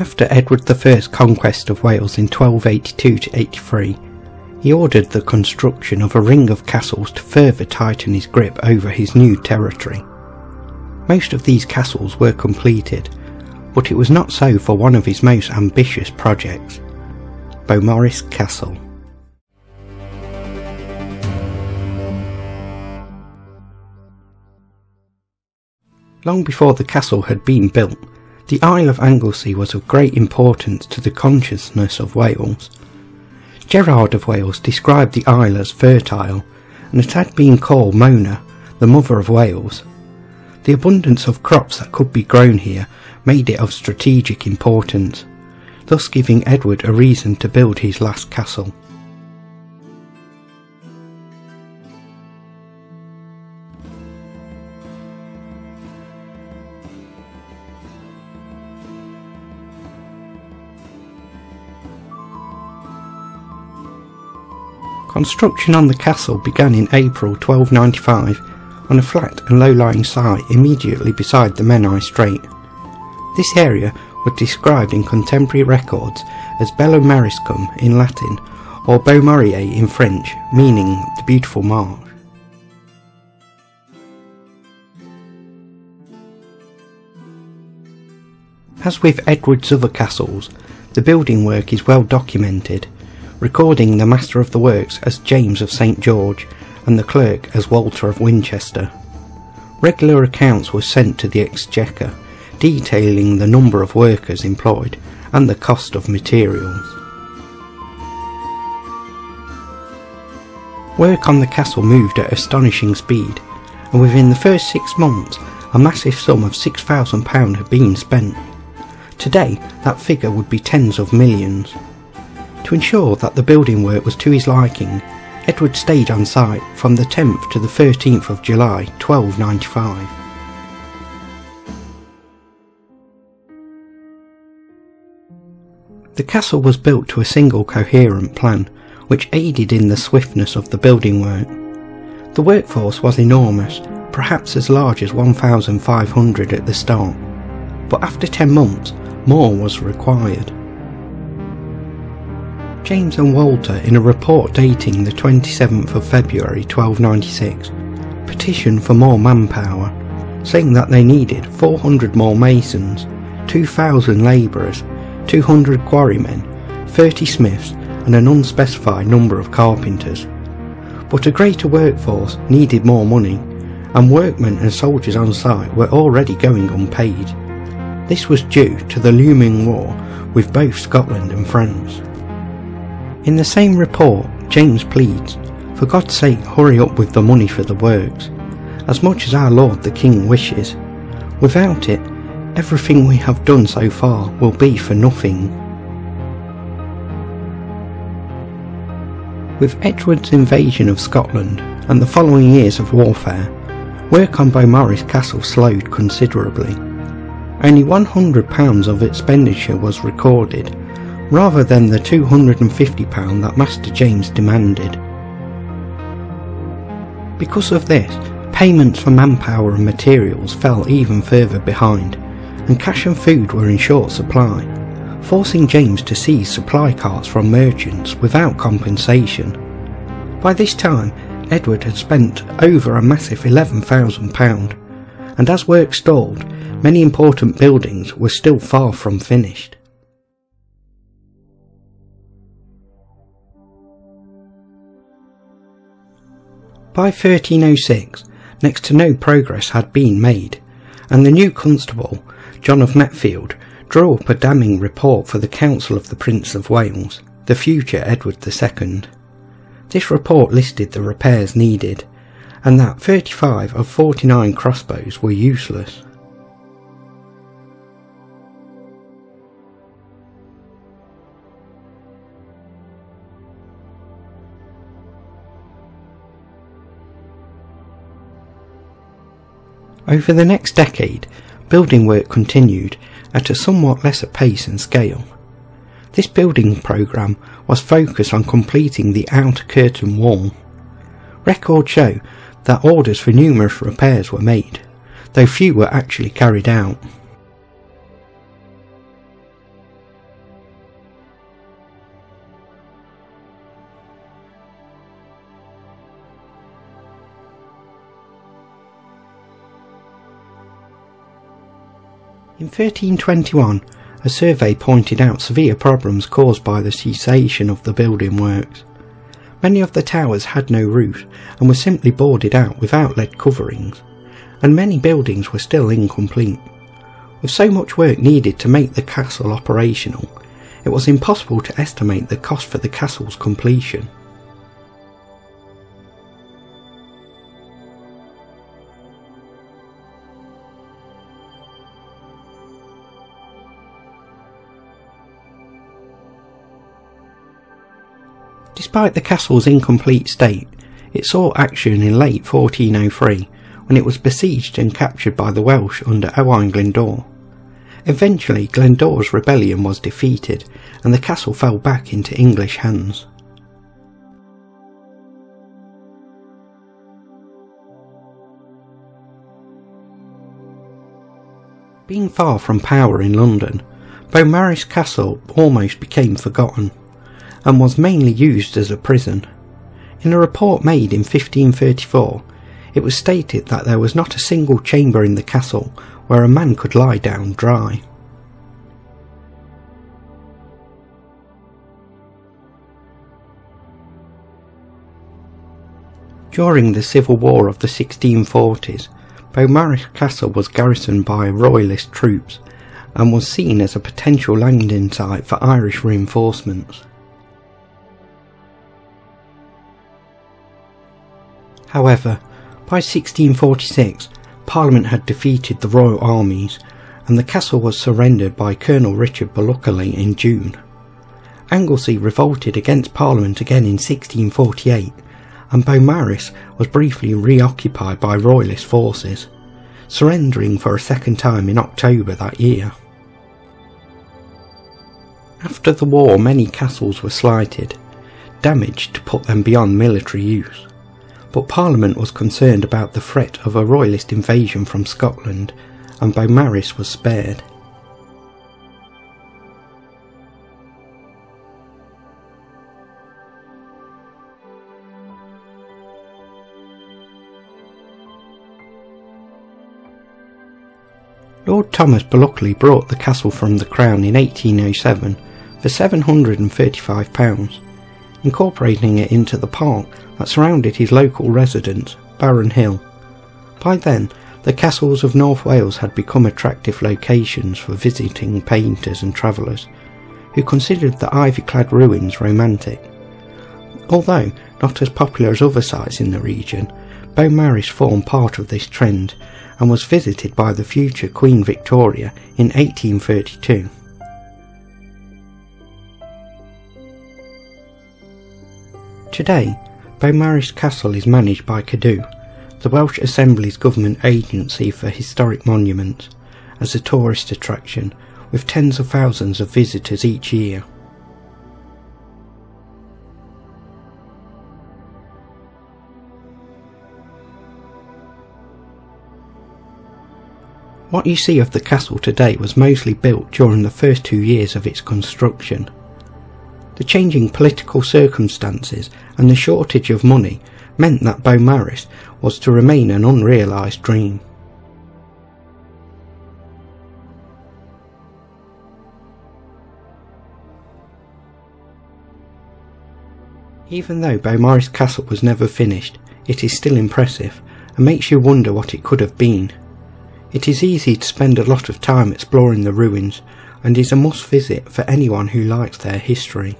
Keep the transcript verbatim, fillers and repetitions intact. After Edward the First's conquest of Wales in twelve eighty-two to eighty-three, he ordered the construction of a ring of castles to further tighten his grip over his new territory. Most of these castles were completed, but it was not so for one of his most ambitious projects, Beaumaris Castle. Long before the castle had been built, the Isle of Anglesey was of great importance to the consciousness of Wales. Gerard of Wales described the isle as fertile, and it had been called Mona, the mother of Wales. The abundance of crops that could be grown here made it of strategic importance, thus giving Edward a reason to build his last castle. Construction on the castle began in April twelve ninety-five on a flat and low-lying site immediately beside the Menai Strait. This area was described in contemporary records as Bello Mariscum in Latin or Beaumarier in French, meaning the beautiful marsh. As with Edward's other castles, the building work is well documented, recording the master of the works as James of Saint George and the clerk as Walter of Winchester. Regular accounts were sent to the Exchequer, detailing the number of workers employed and the cost of materials. Work on the castle moved at astonishing speed, and within the first six months a massive sum of six thousand pounds had been spent. Today that figure would be tens of millions. To ensure that the building work was to his liking, Edward stayed on site from the tenth to the thirteenth of July twelve ninety-five. The castle was built to a single coherent plan, which aided in the swiftness of the building work. The workforce was enormous, perhaps as large as one thousand five hundred at the start, but after ten months, more was required. James and Walter, in a report dating the twenty-seventh of February twelve ninety-six, petitioned for more manpower, saying that they needed four hundred more masons, two thousand labourers, two hundred quarrymen, thirty smiths and an unspecified number of carpenters. But a greater workforce needed more money, and workmen and soldiers on site were already going unpaid. This was due to the looming war with both Scotland and France. In the same report, James pleads, "For God's sake, hurry up with the money for the works, as much as our Lord the King wishes. Without it, everything we have done so far will be for nothing." With Edward's invasion of Scotland and the following years of warfare, work on Beaumaris Castle slowed considerably. Only one hundred pounds of expenditure was recorded, rather than the two hundred and fifty pounds that Master James demanded. Because of this, payments for manpower and materials fell even further behind, and cash and food were in short supply, forcing James to seize supply carts from merchants without compensation. By this time, Edward had spent over a massive eleven thousand pounds, and as work stalled, many important buildings were still far from finished. By thirteen oh six, next to no progress had been made, and the new constable, John of Netfield, drew up a damning report for the Council of the Prince of Wales, the future Edward the Second. This report listed the repairs needed, and that thirty-five of forty-nine crossbows were useless. Over the next decade, building work continued at a somewhat lesser pace and scale. This building programme was focused on completing the outer curtain wall. Records show that orders for numerous repairs were made, though few were actually carried out. In thirteen twenty-one, a survey pointed out severe problems caused by the cessation of the building works. Many of the towers had no roof and were simply boarded out without lead coverings, and many buildings were still incomplete. With so much work needed to make the castle operational, it was impossible to estimate the cost for the castle's completion. Despite the castle's incomplete state, it saw action in late fourteen oh three when it was besieged and captured by the Welsh under Owain Glyndŵr. Eventually, Glyndŵr's rebellion was defeated and the castle fell back into English hands. Being far from power in London, Beaumaris Castle almost became forgotten, and was mainly used as a prison. In a report made in fifteen thirty-four, it was stated that there was not a single chamber in the castle where a man could lie down dry. During the Civil War of the sixteen forties, Beaumaris Castle was garrisoned by Royalist troops and was seen as a potential landing site for Irish reinforcements. However, by sixteen forty-six, Parliament had defeated the royal armies and the castle was surrendered by Colonel Richard Bulkeley in June. Anglesey revolted against Parliament again in sixteen forty-eight, and Beaumaris was briefly reoccupied by royalist forces, surrendering for a second time in October that year. After the war, many castles were slighted, damaged to put them beyond military use. But Parliament was concerned about the threat of a royalist invasion from Scotland, and Beaumaris was spared. Lord Thomas Bullockley bought the castle from the Crown in eighteen oh seven for seven hundred and thirty-five pounds, incorporating it into the park that surrounded his local residence, Baron Hill. By then, the castles of North Wales had become attractive locations for visiting painters and travellers, who considered the ivy-clad ruins romantic. Although not as popular as other sites in the region, Beaumaris formed part of this trend and was visited by the future Queen Victoria in eighteen thirty-two. Today, Beaumaris Castle is managed by Cadw, the Welsh Assembly's government agency for historic monuments, as a tourist attraction, with tens of thousands of visitors each year. What you see of the castle today was mostly built during the first two years of its construction. The changing political circumstances and the shortage of money meant that Beaumaris was to remain an unrealised dream. Even though Beaumaris Castle was never finished, it is still impressive and makes you wonder what it could have been. It is easy to spend a lot of time exploring the ruins and is a must visit for anyone who likes their history.